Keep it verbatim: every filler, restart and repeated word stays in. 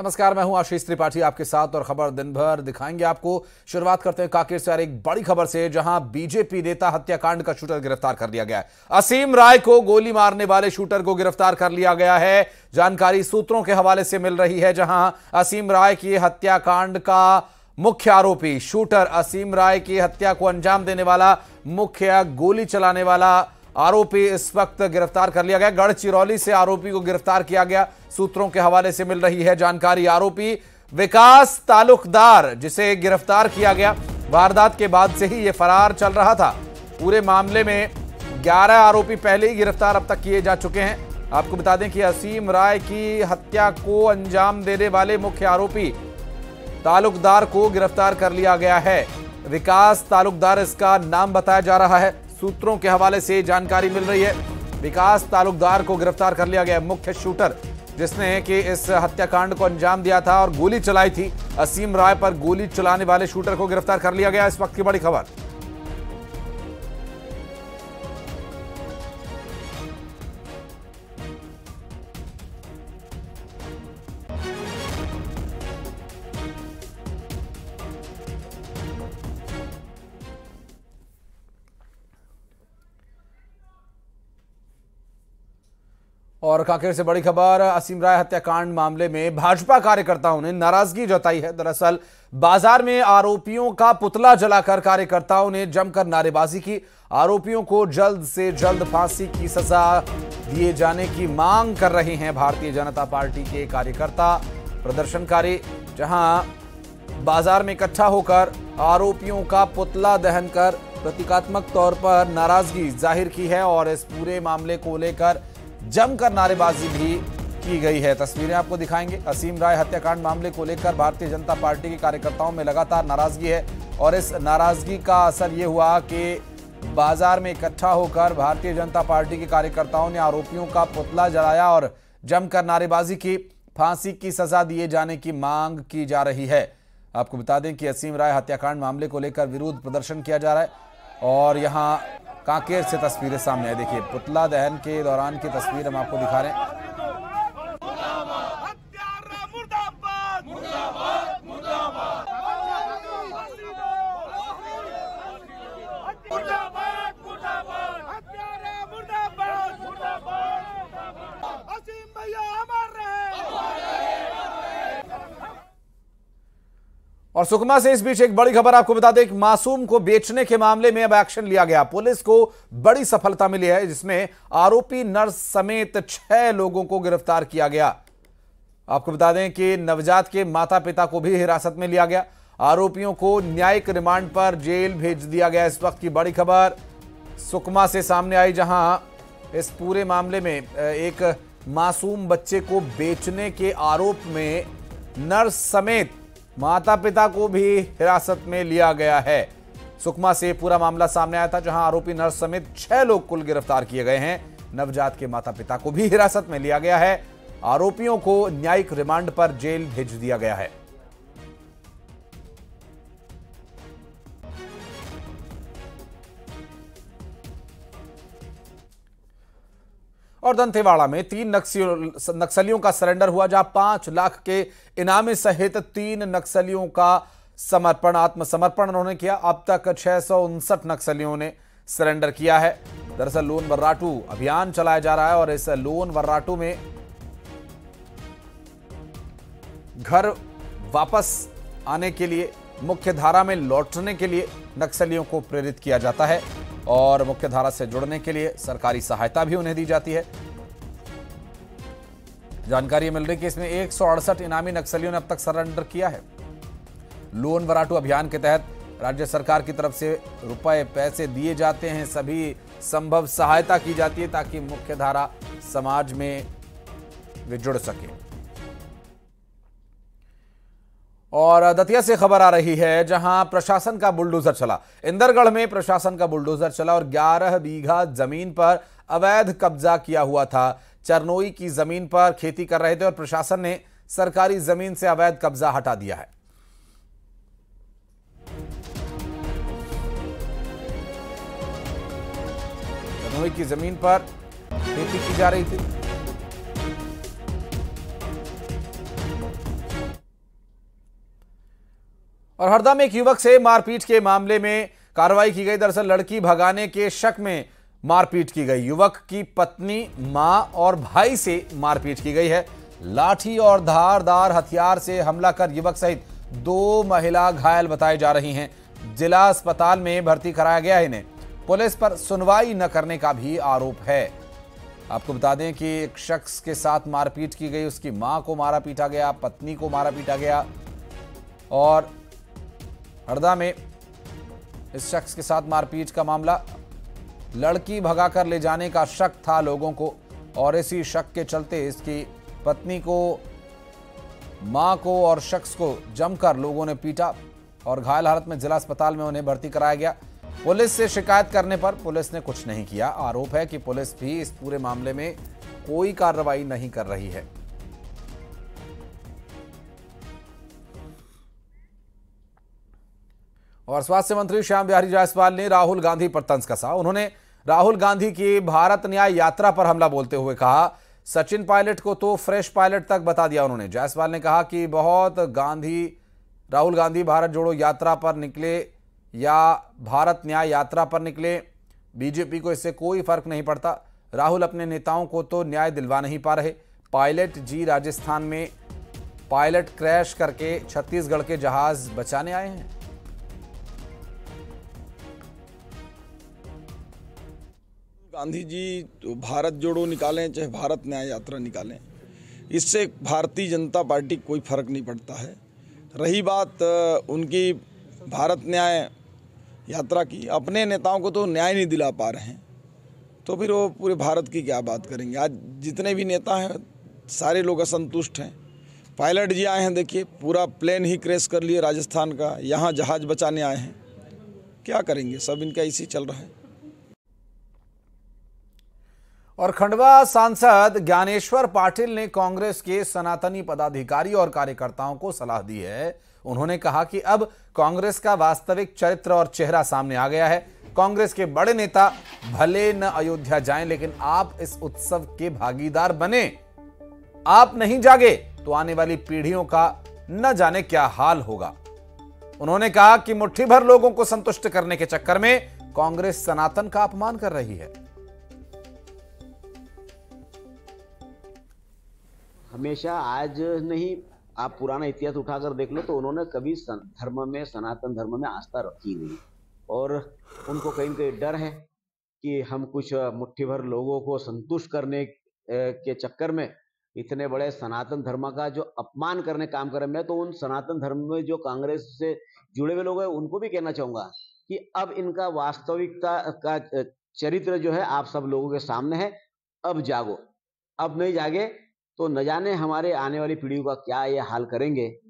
नमस्कार, मैं हूं आशीष त्रिपाठी आपके साथ और खबर दिन भर दिखाएंगे आपको। शुरुआत करते हैं कांकेर से एक बड़ी खबर से, जहां बीजेपी नेता हत्याकांड का शूटर गिरफ्तार कर लिया गया है। असीम राय को गोली मारने वाले शूटर को गिरफ्तार कर लिया गया है। जानकारी सूत्रों के हवाले से मिल रही है, जहां असीम राय की हत्याकांड का मुख्य आरोपी शूटर, असीम राय की हत्या को अंजाम देने वाला मुख्य गोली चलाने वाला आरोपी इस वक्त गिरफ्तार कर लिया गया। गढ़चिरौली से आरोपी को गिरफ्तार किया गया, सूत्रों के हवाले से मिल रही है जानकारी। आरोपी विकास तालुकदार, जिसे गिरफ्तार किया गया, वारदात के बाद से ही यह फरार चल रहा था। पूरे मामले में ग्यारह आरोपी पहले ही गिरफ्तार अब तक किए जा चुके हैं। आपको बता दें कि असीम राय की हत्या को अंजाम देने वाले मुख्य आरोपी तालुकदार को गिरफ्तार कर लिया गया है। विकास तालुकदार इसका नाम बताया जा रहा है, सूत्रों के हवाले से जानकारी मिल रही है। विकास तालुकदार को गिरफ्तार कर लिया गया, मुख्य शूटर जिसने कि इस हत्याकांड को अंजाम दिया था और गोली चलाई थी। असीम राय पर गोली चलाने वाले शूटर को गिरफ्तार कर लिया गया, इस वक्त की बड़ी खबर। और कांकेर से बड़ी खबर, असीम राय हत्याकांड मामले में भाजपा कार्यकर्ताओं ने नाराजगी जताई है। दरअसल बाजार में आरोपियों का पुतला जलाकर कार्यकर्ताओं ने जमकर नारेबाजी की। आरोपियों को जल्द से जल्द फांसी की सजा दिए जाने की मांग कर रहे हैं भारतीय जनता पार्टी के कार्यकर्ता प्रदर्शनकारी, जहां बाजार में इकट्ठा होकर आरोपियों का पुतला दहन कर प्रतीकात्मक तौर पर नाराजगी जाहिर की है और इस पूरे मामले को लेकर जमकर नारेबाजी भी की गई है। तस्वीरें आपको दिखाएंगे। असीम राय हत्याकांड मामले को लेकर भारतीय जनता पार्टी के कार्यकर्ताओं में लगातार नाराजगी है और इस नाराजगी का असर ये हुआ कि बाजार में इकट्ठा होकर भारतीय जनता पार्टी के कार्यकर्ताओं ने आरोपियों का पुतला जलाया और जमकर नारेबाजी की। फांसी की सजा दिए जाने की मांग की जा रही है। आपको बता दें कि असीम राय हत्याकांड मामले को लेकर विरोध प्रदर्शन किया जा रहा है और यहाँ कांकेर से तस्वीरें सामने आई। देखिए, पुतला दहन के दौरान की तस्वीर हम आपको दिखा रहे हैं। और सुकमा से इस बीच एक बड़ी खबर आपको बता दें, एक मासूम को बेचने के मामले में अब एक्शन लिया गया। पुलिस को बड़ी सफलता मिली है, जिसमें आरोपी नर्स समेत छह लोगों को गिरफ्तार किया गया। आपको बता दें कि नवजात के माता पिता को भी हिरासत में लिया गया। आरोपियों को न्यायिक रिमांड पर जेल भेज दिया गया। इस वक्त की बड़ी खबर सुकमा से सामने आई, जहां इस पूरे मामले में एक मासूम बच्चे को बेचने के आरोप में नर्स समेत माता पिता को भी हिरासत में लिया गया है। सुकमा से पूरा मामला सामने आया था, जहां आरोपी नर्स समेत छह लोग कुल गिरफ्तार किए गए हैं। नवजात के माता पिता को भी हिरासत में लिया गया है। आरोपियों को न्यायिक रिमांड पर जेल भेज दिया गया है। और दंतेवाड़ा में तीन नक्सलियों का सरेंडर हुआ, जहां पांच लाख के इनामी सहित तीन नक्सलियों का समर्पण आत्मसमर्पण उन्होंने किया। अब तक छह सौ उनसठ नक्सलियों ने सरेंडर किया है। दरअसल लोन वर्राटू अभियान चलाया जा रहा है और इस लोन वर्राटू में घर वापस आने के लिए, मुख्य धारा में लौटने के लिए नक्सलियों को प्रेरित किया जाता है और मुख्य धारा से जुड़ने के लिए सरकारी सहायता भी उन्हें दी जाती है। जानकारी मिल रही है कि इसमें एक सौ अड़सठ इनामी नक्सलियों ने अब तक सरेंडर किया है। लोन वराटू अभियान के तहत राज्य सरकार की तरफ से रुपए पैसे दिए जाते हैं, सभी संभव सहायता की जाती है ताकि मुख्य धारा समाज में वे जुड़ सके। और दतिया से खबर आ रही है, जहां प्रशासन का बुलडोजर चला। इंदरगढ़ में प्रशासन का बुलडोजर चला और ग्यारह बीघा जमीन पर अवैध कब्जा किया हुआ था। चरनोई की जमीन पर खेती कर रहे थे और प्रशासन ने सरकारी जमीन से अवैध कब्जा हटा दिया है। चरनोई की जमीन पर खेती की जा रही थी। और हरदा में एक युवक से मारपीट के मामले में कार्रवाई की गई। दरअसल लड़की भगाने के शक में मारपीट की गई। युवक की पत्नी, मां और भाई से मारपीट की गई है। लाठी और धारदार हथियार से हमला कर युवक सहित दो महिला घायल बताई जा रही हैं। जिला अस्पताल में भर्ती कराया गया है इन्हें। पुलिस पर सुनवाई न करने का भी आरोप है। आपको बता दें कि एक शख्स के साथ मारपीट की गई, उसकी मां को मारा पीटा गया, पत्नी को मारा पीटा गया और हरदा में इस शख्स के साथ मारपीट का मामला। लड़की भगाकर ले जाने का शक था लोगों को और इसी शक के चलते इसकी पत्नी को, मां को और शख्स को जमकर लोगों ने पीटा और घायल हालत में जिला अस्पताल में उन्हें भर्ती कराया गया। पुलिस से शिकायत करने पर पुलिस ने कुछ नहीं किया। आरोप है कि पुलिस भी इस पूरे मामले में कोई कार्रवाई नहीं कर रही है। और स्वास्थ्य मंत्री श्याम बिहारी जायसवाल ने राहुल गांधी पर तंज कसा। उन्होंने राहुल गांधी की भारत न्याय यात्रा पर हमला बोलते हुए कहा, सचिन पायलट को तो फ्रेश पायलट तक बता दिया उन्होंने। जायसवाल ने कहा कि बहुत गांधी राहुल गांधी भारत जोड़ो यात्रा पर निकले या भारत न्याय यात्रा पर निकले, बीजेपी को इससे कोई फर्क नहीं पड़ता। राहुल अपने नेताओं को तो न्याय दिलवा नहीं पा रहे। पायलट जी राजस्थान में पायलट क्रैश करके छत्तीसगढ़ के जहाज बचाने आए हैं। गांधी जी तो भारत जोड़ो निकालें चाहे भारत न्याय यात्रा निकालें, इससे भारतीय जनता पार्टी को कोई फर्क नहीं पड़ता है। रही बात उनकी भारत न्याय यात्रा की, अपने नेताओं को तो न्याय नहीं दिला पा रहे हैं तो फिर वो पूरे भारत की क्या बात करेंगे। आज जितने भी नेता हैं सारे लोग असंतुष्ट हैं। पायलट जी आए हैं, देखिए पूरा प्लेन ही क्रैश कर लिए राजस्थान का, यहाँ जहाज बचाने आए हैं। क्या करेंगे, सब इनका इसी चल रहा है। और खंडवा सांसद ज्ञानेश्वर पाटिल ने कांग्रेस के सनातनी पदाधिकारी और कार्यकर्ताओं को सलाह दी है। उन्होंने कहा कि अब कांग्रेस का वास्तविक चरित्र और चेहरा सामने आ गया है। कांग्रेस के बड़े नेता भले न अयोध्या जाएं, लेकिन आप इस उत्सव के भागीदार बने। आप नहीं जागे तो आने वाली पीढ़ियों का न जाने क्या हाल होगा। उन्होंने कहा कि मुट्ठी भर लोगों को संतुष्ट करने के चक्कर में कांग्रेस सनातन का अपमान कर रही है। हमेशा आज नहीं, आप पुराना इतिहास उठाकर देख लो तो उन्होंने कभी धर्म में, सनातन धर्म में आस्था रखी नहीं और उनको कहीं ना कहीं डर है कि हम कुछ मुट्ठी भर लोगों को संतुष्ट करने के चक्कर में इतने बड़े सनातन धर्म का जो अपमान करने काम करें। मैं तो उन सनातन धर्म में जो कांग्रेस से जुड़े हुए लोग हैं उनको भी कहना चाहूँगा कि अब इनका वास्तविकता का चरित्र जो है आप सब लोगों के सामने है। अब जागो, अब नहीं जागे तो न जाने हमारे आने वाली पीढ़ियों का क्या ये हाल करेंगे।